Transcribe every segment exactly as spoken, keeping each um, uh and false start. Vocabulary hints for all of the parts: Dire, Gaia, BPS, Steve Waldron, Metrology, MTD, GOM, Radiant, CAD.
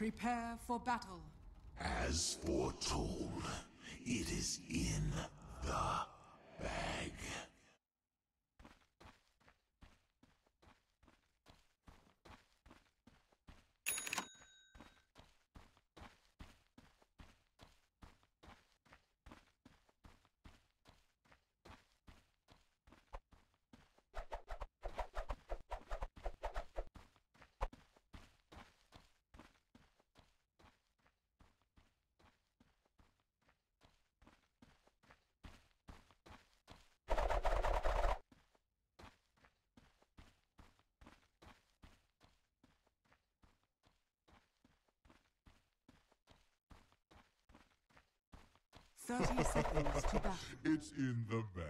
Prepare for battle. As foretold, it is in the bag. thirty seconds to battle. It's in the bag.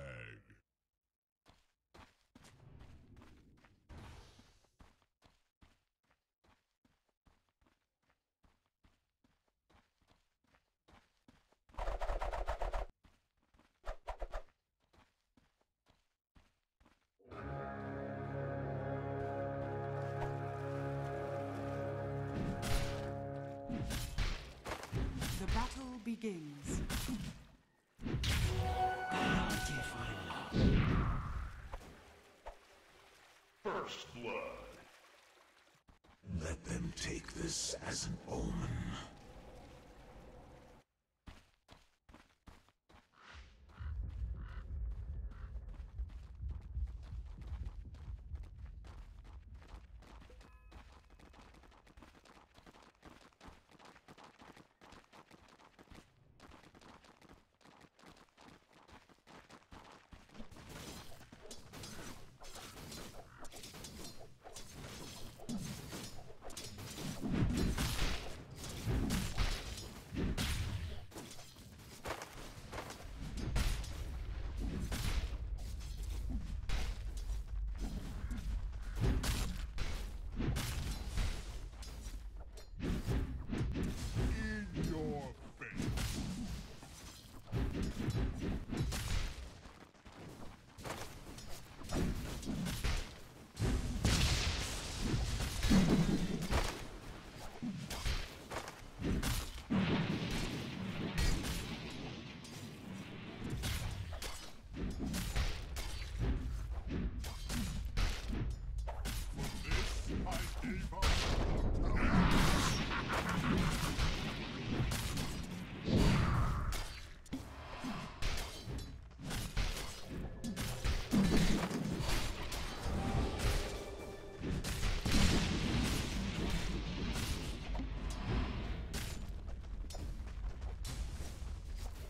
The battle begins. First blood. Let them take this as an omen.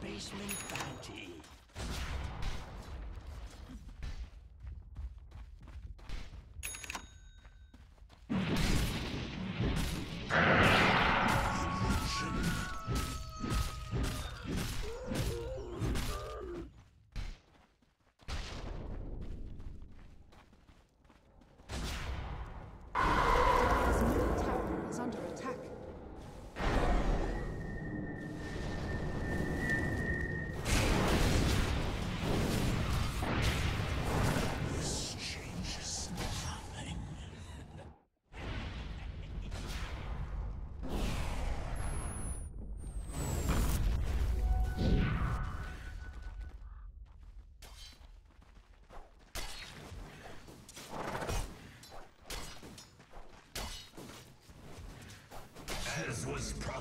Basement bounty. As was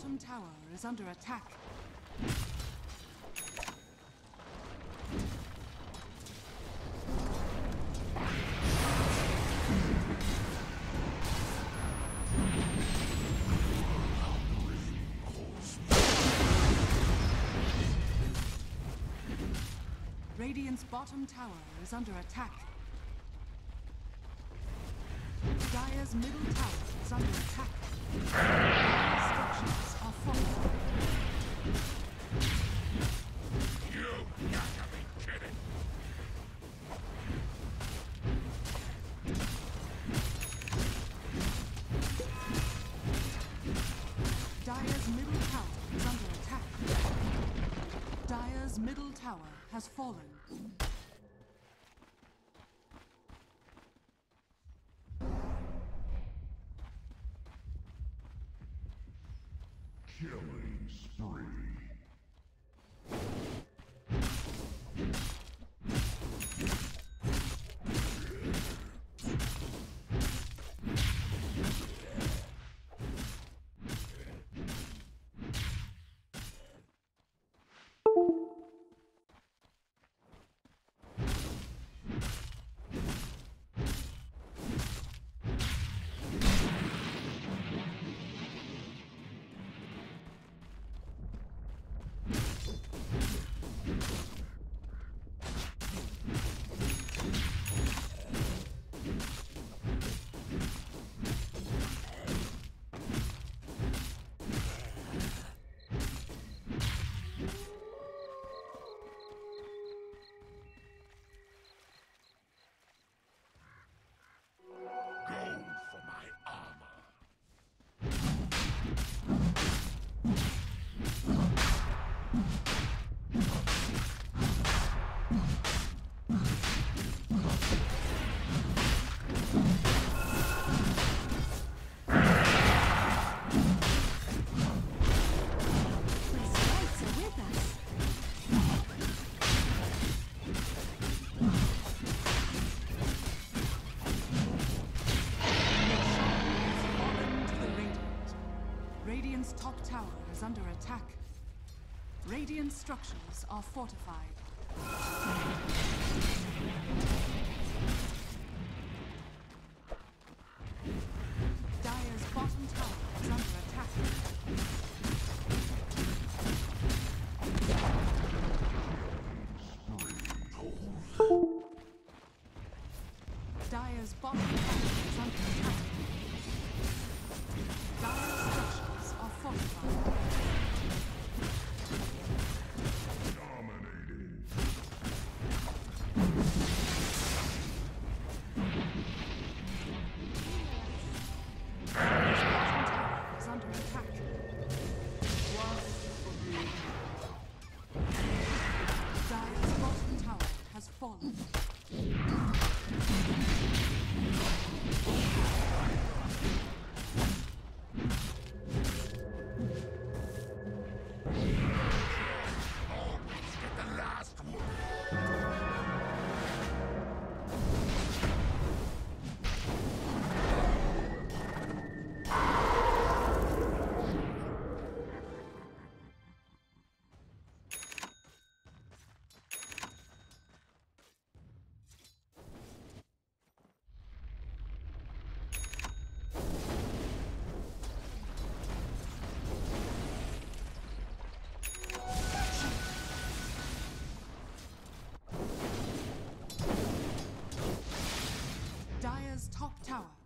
bottom tower is under attack. Radiant's bottom tower is under attack. Gaia's middle tower is under attack. Structures are falling. You gotta be kidding! Gaia's middle tower is under attack. Gaia's middle tower has fallen. Killing spree. Radiant's top tower is under attack. Radiant structures are fortified.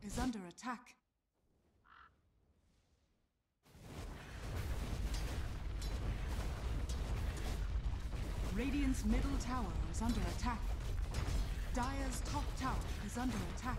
Is under attack. Radiant's middle tower is under attack. Dire's top tower is under attack.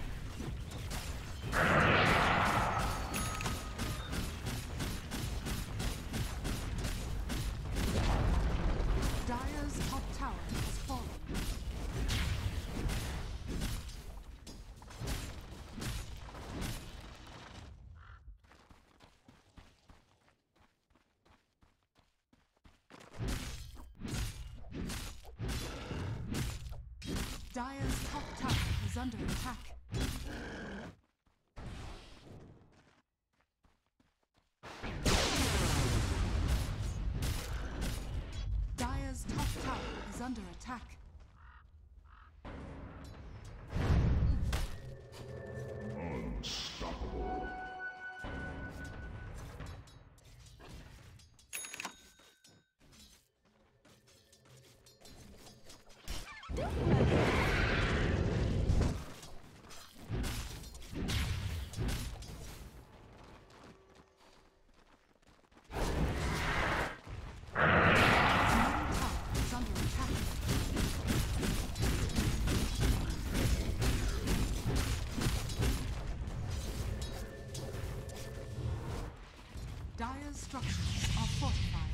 Dire's top tower has fallen. Dire's top tower is under attack. Dire's top tower is under attack. Unstoppable. Dire's structures are fortified.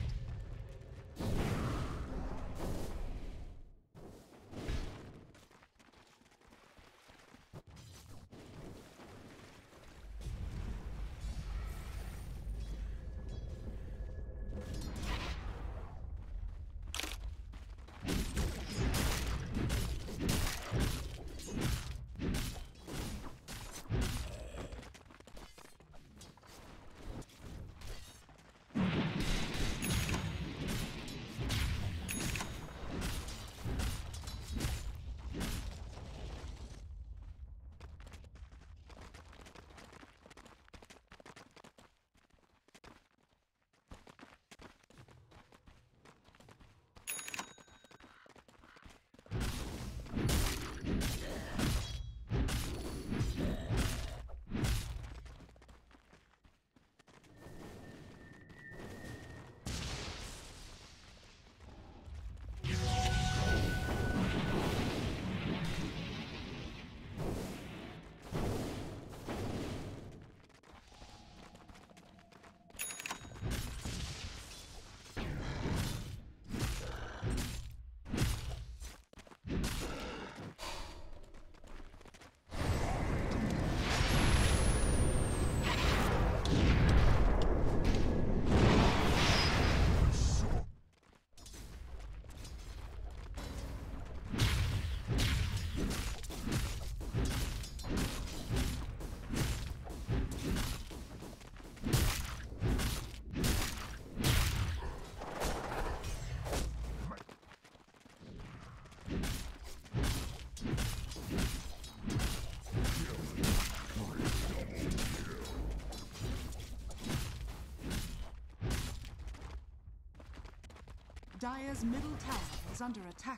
Gaia's middle tower is under attack.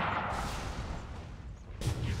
Yeah.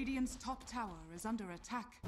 Radiant's top tower is under attack.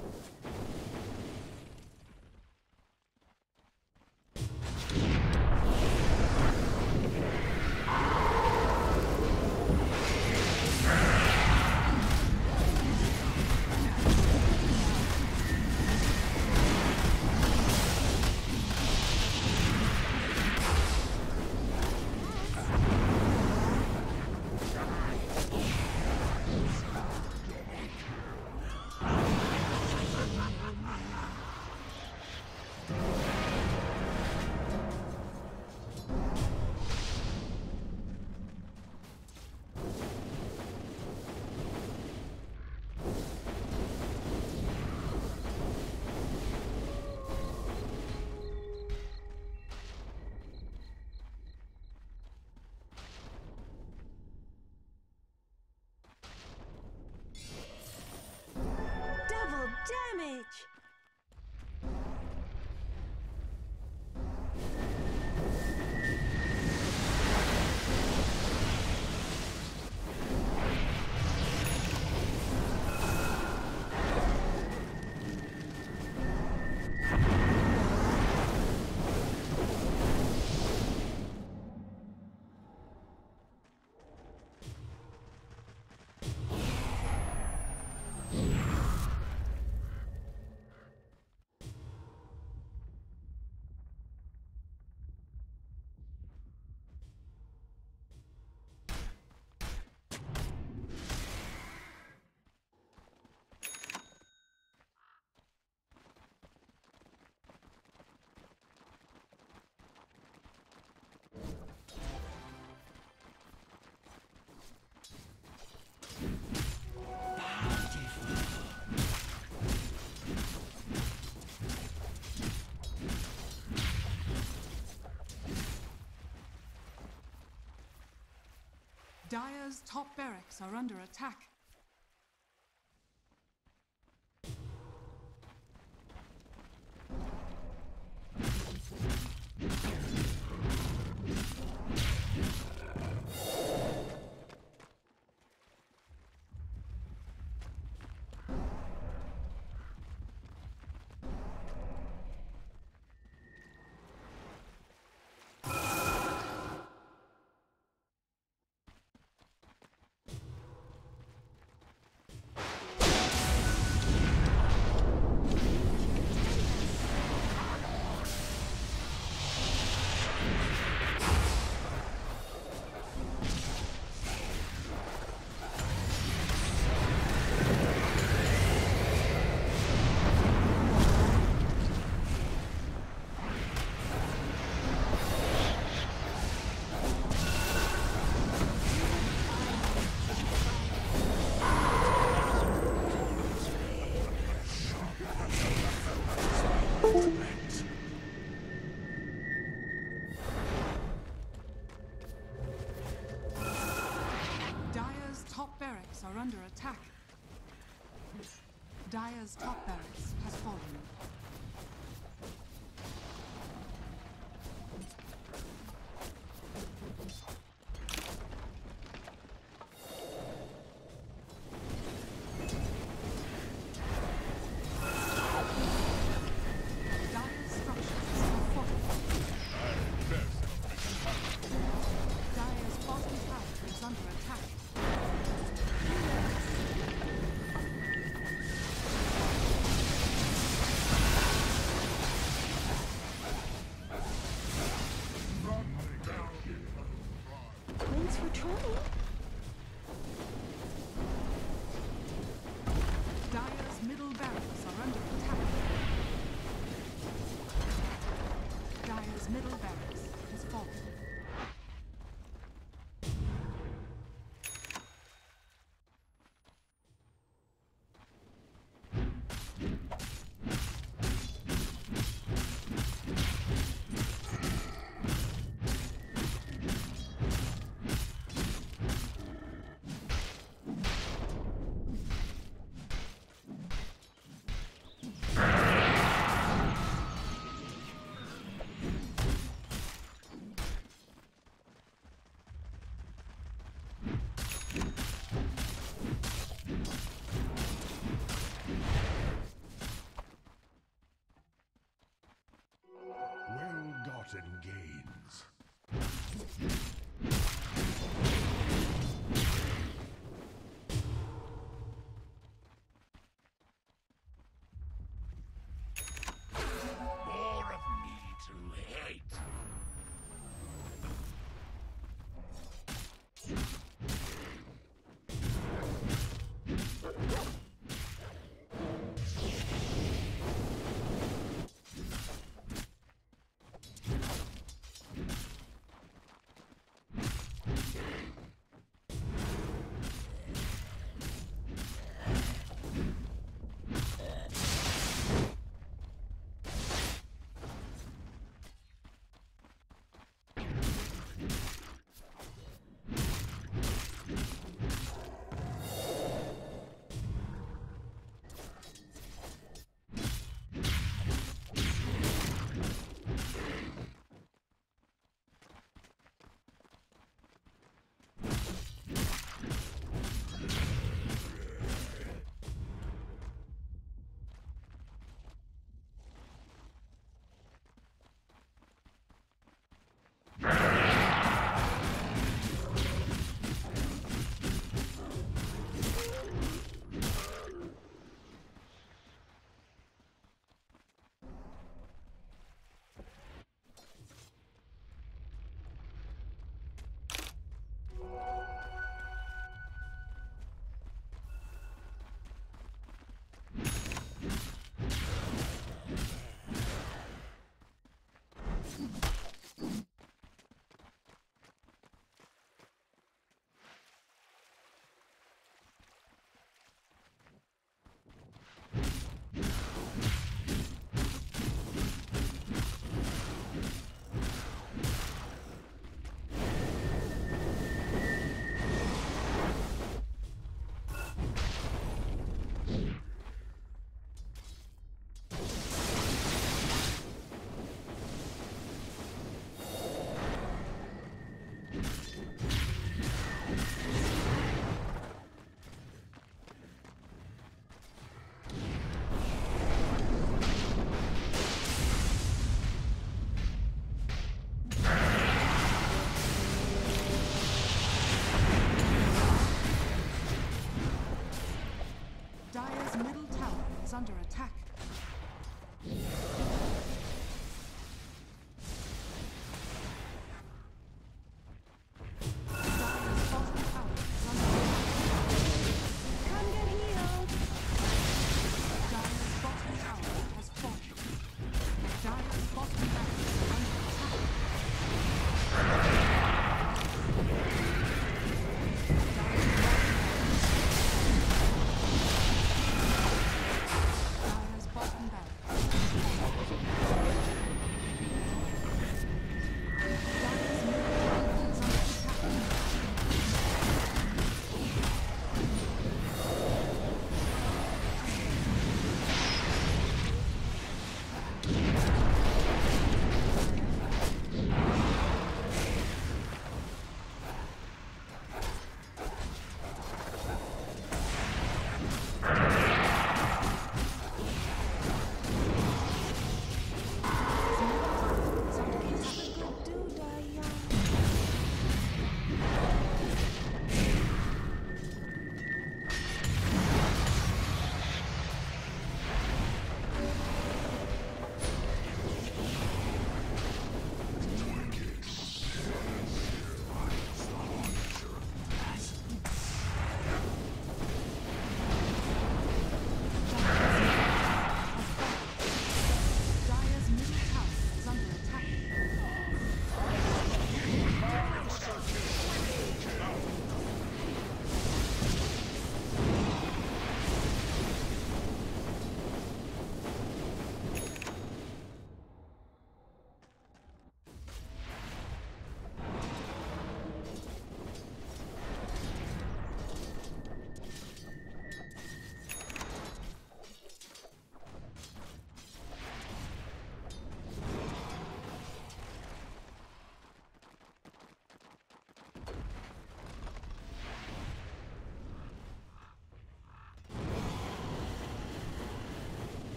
Damage! Gaia's top barracks are under attack. Are under attack. Dire's top barracks has fallen.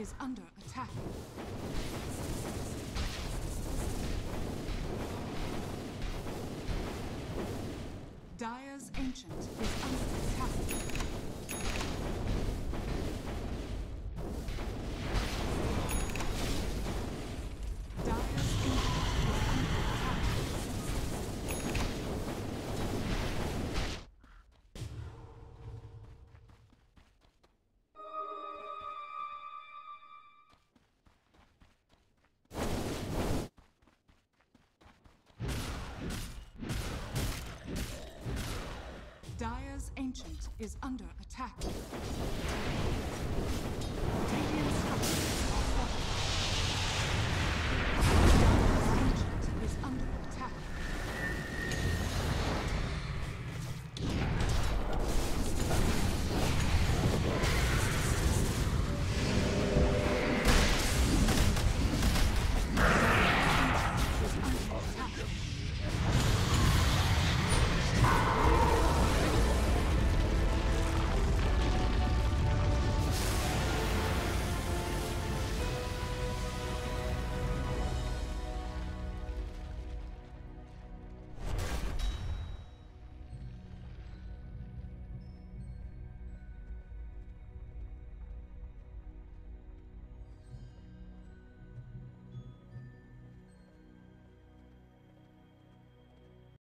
is under attack. Dire's Ancient is under attack. Dire's Ancient is under attack. Dire's Ancient is under attack. Radiant structures